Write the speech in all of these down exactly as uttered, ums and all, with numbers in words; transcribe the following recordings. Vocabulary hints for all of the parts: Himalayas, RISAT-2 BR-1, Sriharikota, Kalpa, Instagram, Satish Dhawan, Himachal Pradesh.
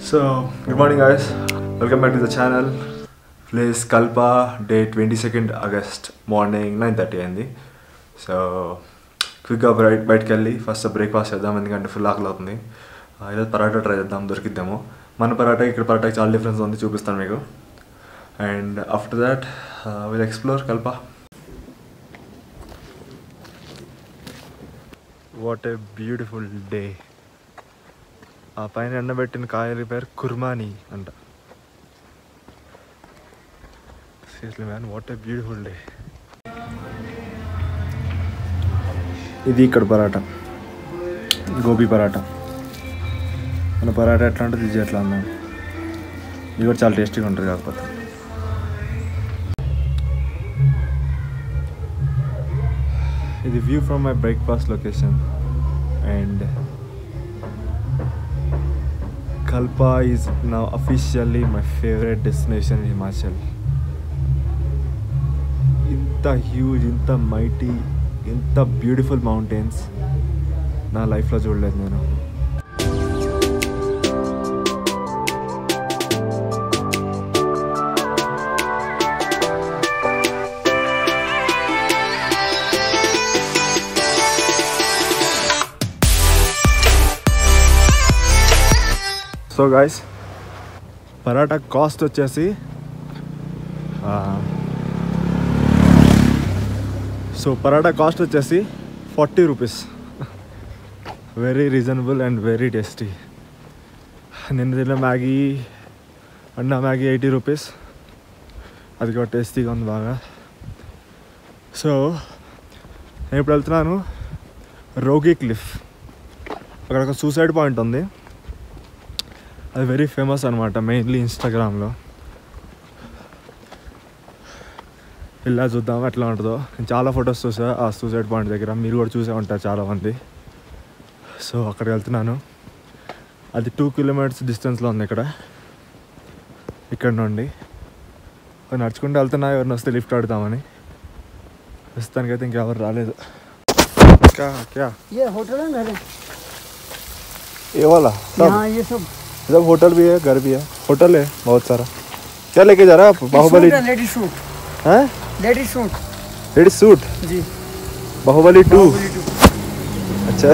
So, good morning guys, welcome back to the channel. Place Kalpa, day twenty-second August, morning nine thirty. So, quick up right bite kelly, first a breakfast at them and kind of full lock me. I let parata try at them, dorkit demo. Mana parata, ikra parata, all difference on the Chupistan Mego. And after that, uh, we'll explore Kalpa. What a beautiful day. ఆ పైన ఎండబెట్టిన కాయల పేరు కుర్మాని అంట. Seriously man, what a beautiful day. ఇది ఇక్కడ పరాటా, గోబీ పరాటా. మన పరాటా ఎట్లా ఉంటుంది, ఇది ఎట్లా ఉందా, ఇది కూడా చాలా టేస్టీగా ఉంటుంది. కాకపోతే ఇది view from my breakfast location. And Kalpa is now officially my favorite destination in Himachal. Inta huge, inta mighty, inta beautiful mountains na life lo chudaledu nenu. So guys, paratha cost వచ్చేసి సో పరాటా కాస్ట్ వచ్చేసి forty rupees. Very reasonable and very tasty. నిన్న తిన్న Maggi అన్న Maggi eighty rupees, అది కూడా టేస్టీగా ఉంది బాగా. సో నేను ఇప్పుడు వెళ్తున్నాను రోగి క్లిఫ్. అక్కడ ఒక సూసైడ్ పాయింట్ ఉంది, అది వెరీ ఫేమస్ అనమాట, మెయిన్లీ ఇన్స్టాగ్రామ్లో. ఇలా చూద్దాం ఎట్లా ఉంటుందో. నేను చాలా ఫొటోస్ చూసా ఆ సూసైడ్ పాయింట్ దగ్గర, మీరు కూడా చూసే ఉంటారు చాలామంది. సో అక్కడికి వెళ్తున్నాను. అది టూ కిలోమీటర్స్ డిస్టెన్స్లో ఉంది ఇక్కడ ఇక్కడ నుండి. నడుచుకుంటూ వెళ్తున్నా, ఎవరిని వస్తే లిఫ్ట్ ఆడతామని. ప్రస్తుతానికైతే ఇంకెవరు రాలేదు. जब होटल भी है, घर भी है, होटल है बहुत सारा. क्या लेके जा रहे हैं आप? Baahubali ladies suit. हैं लेडीज सूट? लेडीज सूट जी, बाहुबली टू. अच्छा.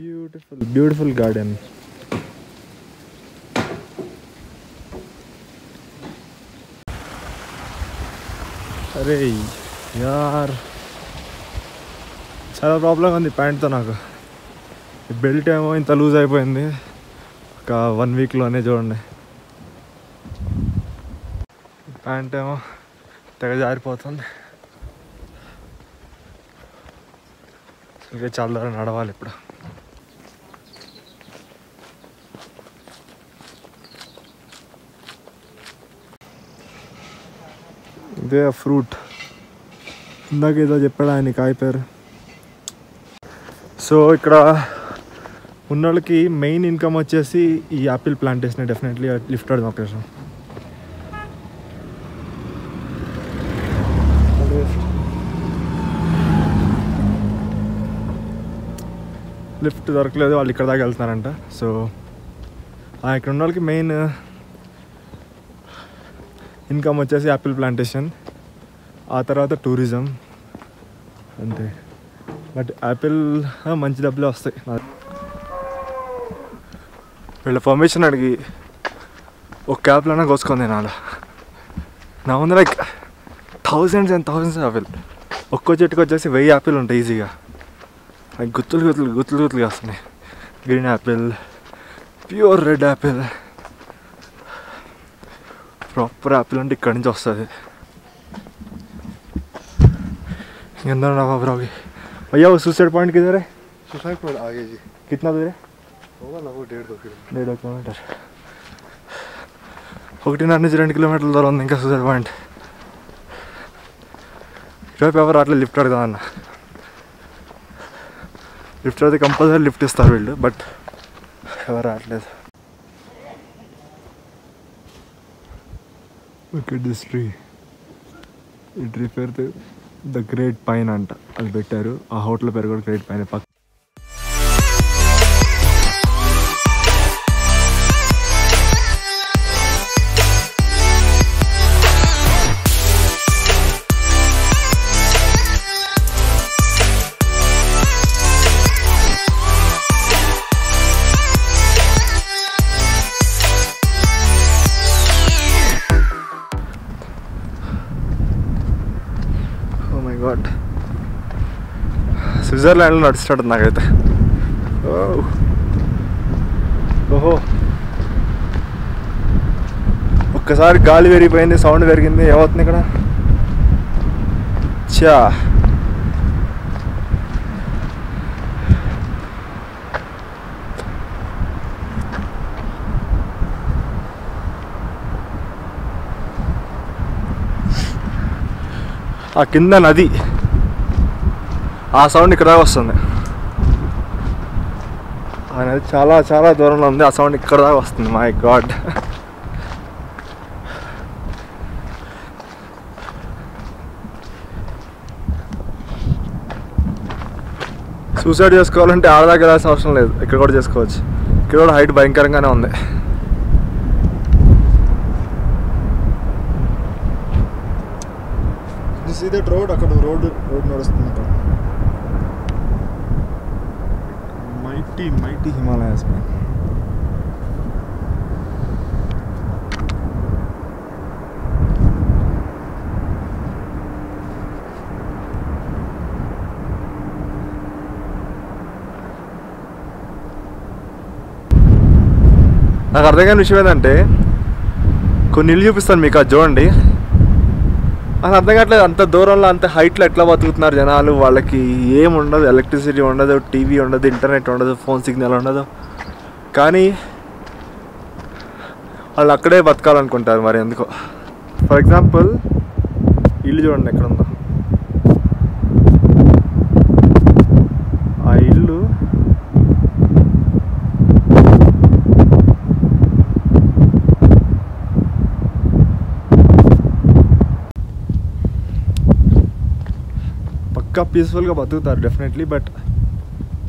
Beautiful beautiful garden. अरे यार, చాలా ప్రాబ్లం ఉంది ప్యాంట్తో. నాకు బెల్ట్ ఏమో ఇంత లూజ్ అయిపోయింది ఒక వన్ వీక్లోనే. చూడండి ప్యాంట్ ఏమో తెగ జారిపోతుంది. ఇంకా చాలా దూరం నడవాలి ఇప్పుడు. ఇదే ఫ్రూట్ ఇందాక ఏదో చెప్పాడు ఆయన కాయపేరు. సో ఇక్కడ ఉన్నోళ్ళకి మెయిన్ ఇన్కమ్ వచ్చేసి ఈ యాపిల్ ప్లాంటేషన్. డెఫినెట్లీ లిఫ్ట్ అవ్వడం అవకాశం. లిఫ్ట్ దొరకలేదు, వాళ్ళు ఇక్కడ దాకా వెళ్తున్నారంట. సో ఇక్కడ ఉన్న వాళ్ళకి మెయిన్ ఇన్కమ్ వచ్చేసి యాపిల్ ప్లాంటేషన్, ఆ తర్వాత టూరిజం అంతే. బట్ యాపిల్ మంచి డబ్బులే వస్తాయి. వీళ్ళ పర్మిషన్ అడిగి ఒక క్యాబ్లైనా కోసుకుంది. నాలో నా ఉంది like thousands and thousands apple. ఒక్కో చెట్టుకు వచ్చేసి వెయ్యి యాపిల్ ఉంటాయి ఈజీగా. నాకు గుత్తులు గుత్తులు గుత్తులు గుత్తులుగా వస్తున్నాయి. Green apple, pure red apple, proper apple అంటే ఇక్కడి నుంచి వస్తుంది. ఇంకెందులో నా బాబురావుకి भैया वो सुसाइड पॉइंट किधर है? सुसाइड पॉइंट आगे जी. कितना दूर है? होगा ना वो डेढ़ दो किलोमीटर. डेढ़ दो किलोमीटर ఒకటి నాటి నుంచి రెండు కిలోమీటర్ల దూరం ఉంది ఇంకా సూసైడ్ పాయింట్. ఇటువైపు ఎవరు అట్లా లిఫ్ట్ అడుగుదామన్న. లిఫ్ట్ అయితే కంపల్సరీ లిఫ్ట్ ఇస్తారు వీళ్ళు, బట్ ఎవరు రావట్లేదు. Look at this tree. It refers to the great pine anta. Al bettaru a hotel peru great pine. Switzerland not started nagaithe. Oh, oh. Okkasari gaali veripayindi sound verigindi yavatne kada. Cha. Ah, kinda nadi. ఆ sound ఇక్కడ దాకా వస్తుంది. అది చాలా చాలా దూరంలో ఉంది. ఆ సౌండ్ ఇక్కడ దాకా వస్తుంది. మై గాడ్, సూసైడ్ చేసుకోవాలంటే ఆడ దాకా వెళ్ళాల్సిన అవసరం లేదు, ఇక్కడ కూడా చేసుకోవచ్చు. ఇక్కడ కూడా హైట్ భయంకరంగానే ఉంది. రోడ్ అక్కడ రోడ్ రోడ్ నడుస్తుంది. Mighty, mighty Himalayas, man. నాకు అర్థం కాని విషయం ఏంటంటే, కొన్ని ఇల్లు చూపిస్తాను మీకు, అది చూడండి. అది అర్థం కావట్లేదు, అంత దూరంలో అంత హైట్లో ఎట్లా బతుకుతున్నారు జనాలు. వాళ్ళకి ఏముండదు, ఎలక్ట్రిసిటీ ఉండదు, టీవీ ఉండదు, ఇంటర్నెట్ ఉండదు, ఫోన్ సిగ్నల్ ఉండదు, కానీ వాళ్ళు అక్కడే బతకాలనుకుంటారు మరి ఎందుకో. ఫర్ ఎగ్జాంపుల్ ఇల్లు చూడండి ఎక్కడ ఉందో. ఆ ఇల్లు ఇంకా పీస్ఫుల్గా బతుకుతారు డెఫినెట్లీ, బట్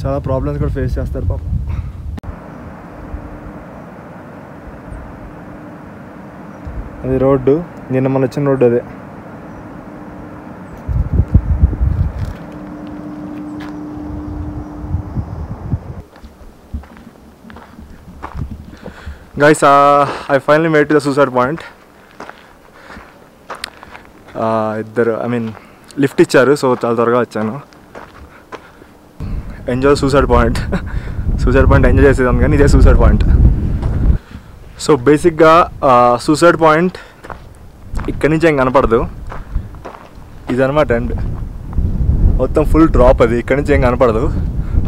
చాలా ప్రాబ్లమ్స్ కూడా ఫేస్ చేస్తారు పాపం. అది రోడ్డు, నిన్న మన వచ్చిన రోడ్డు అదే. Guys, I finally made to the suicide point. ఇద్దరు ఐ మీన్ లిఫ్ట్ ఇచ్చారు, సో చాలా త్వరగా వచ్చాను. Enjoy suicide point. Suicide point enjoy చేసేదాన్ని, కానీ ఇదే సూసైడ్ పాయింట్. సో బేసిక్గా సూసైడ్ పాయింట్ ఇక్కడి నుంచి ఏం కనపడదు, ఇదనమాట ఎండ్. మొత్తం ఫుల్ డ్రాప్, అది ఇక్కడి నుంచి ఏం కనపడదు.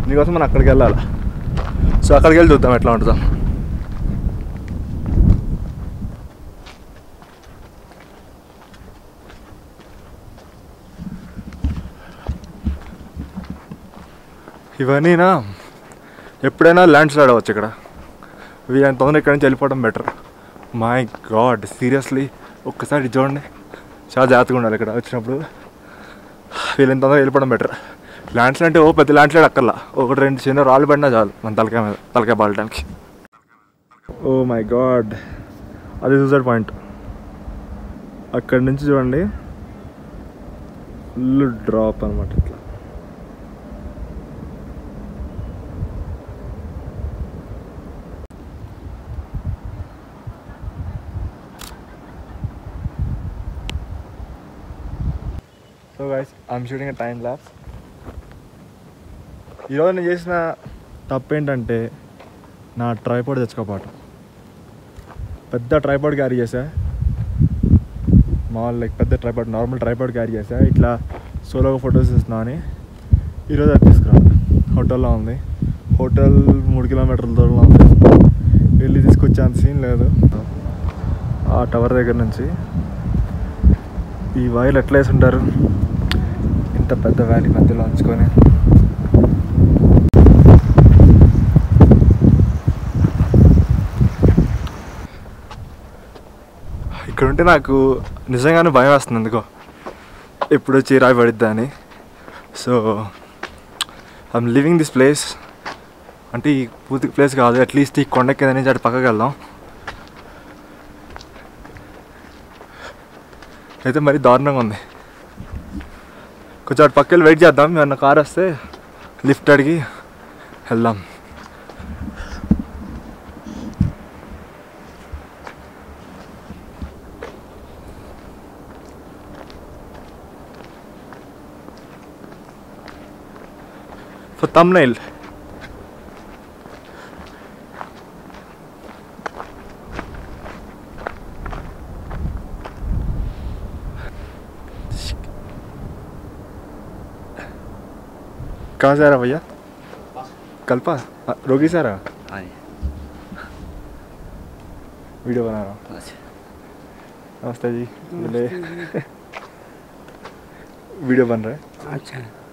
దీనికోసం మనం అక్కడికి వెళ్ళాలి. సో అక్కడికి వెళ్ళి చూద్దాం ఎట్లా ఉంటుందాం. ఇవన్నీనా ఎప్పుడైనా ల్యాండ్ స్లైడ్ అవ్వచ్చు ఇక్కడ. వీళ్ళని తొందర ఇక్కడ నుంచి వెళ్ళిపోవడం బెటర్. మై గాడ్, సీరియస్లీ ఒక్కసారి చూడండి. చాలా జాగ్రత్తగా ఉండాలి ఇక్కడ వచ్చినప్పుడు. వీళ్ళని తొందర వెళ్ళిపోవడం బెటర్. ల్యాండ్ స్లైడ్ అంటే ఓ పెద్ద ల్యాండ్ స్లైడ్ అక్కర్లా, ఒకటి రెండు చిన్న రాళ్ళు పడినా చాలు మన తలకాయ మీద, తలకాయ పాలటానికి. ఓ మై గాడ్, అది సూసైడ్ పాయింట్. అక్కడి నుంచి చూడండి ఫుల్ డ్రాప్ అనమాట ఇట్లా. So guys, I'm shooting a time lapse. ఈరోజు నేను చేసిన తప్పు ఏంటంటే, నా ట్రైపాడ్ తెచ్చుకోపోవటం. పెద్ద ట్రైపాడ్ క్యారీ చేశా, మామూలు లైక్ పెద్ద ట్రైపాడ్, నార్మల్ ట్రైపాడ్ క్యారీ చేశా. ఇట్లా సోలోగా ఫొటోస్ తీస్తున్నా అని ఈరోజు అది తీసుకురావాలి. హోటల్లో ఉంది, హోటల్ మూడు కిలోమీటర్ల దూరంలో ఉంది. వెళ్ళి తీసుకొచ్చేంత సీన్ లేదు. ఆ టవర్ దగ్గర నుంచి ఈ వైర్లు ఎట్లా వేసి ఉంటారు, ఇంత పెద్ద వ్యాలీ మధ్యలో ఉంచుకొని. ఇక్కడుంటే నాకు నిజంగానే భయం వస్తుంది ఎందుకో ఎప్పుడు చీరాయి పడిద్దని. So I'm living this place, అంటే ఈ పూర్తి ప్లేస్ కాదు, అట్లీస్ట్ ఈ కొండ కింద నుంచి అటు పక్కకి వెళ్దాం. అయితే మరీ దారుణంగా ఉంది, కొంచెం అటు పక్క వెళ్ళి వెయిట్ చేద్దాం, ఏమన్నా కార్ వస్తే లిఫ్ట్ అడిగి వెళ్దాం. For thumbnail. कहाँ जा रहा भैया? कल्पा रोगी से आ रहा? हाँ वीडियो बना रहा हूँ. नमस्ते जी, बोले वीडियो बन रहा है. अच्छा